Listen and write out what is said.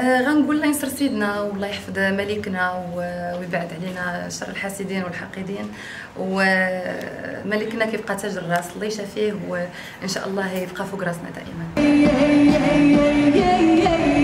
غنقول لها ينصر سيدنا والله يحفظ ملكنا ويبعد علينا شر الحاسدين والحقدين. وملكنا كيبقى تاج الراس، الله يشافيه، وان شاء الله يبقى فوق راسنا دائما.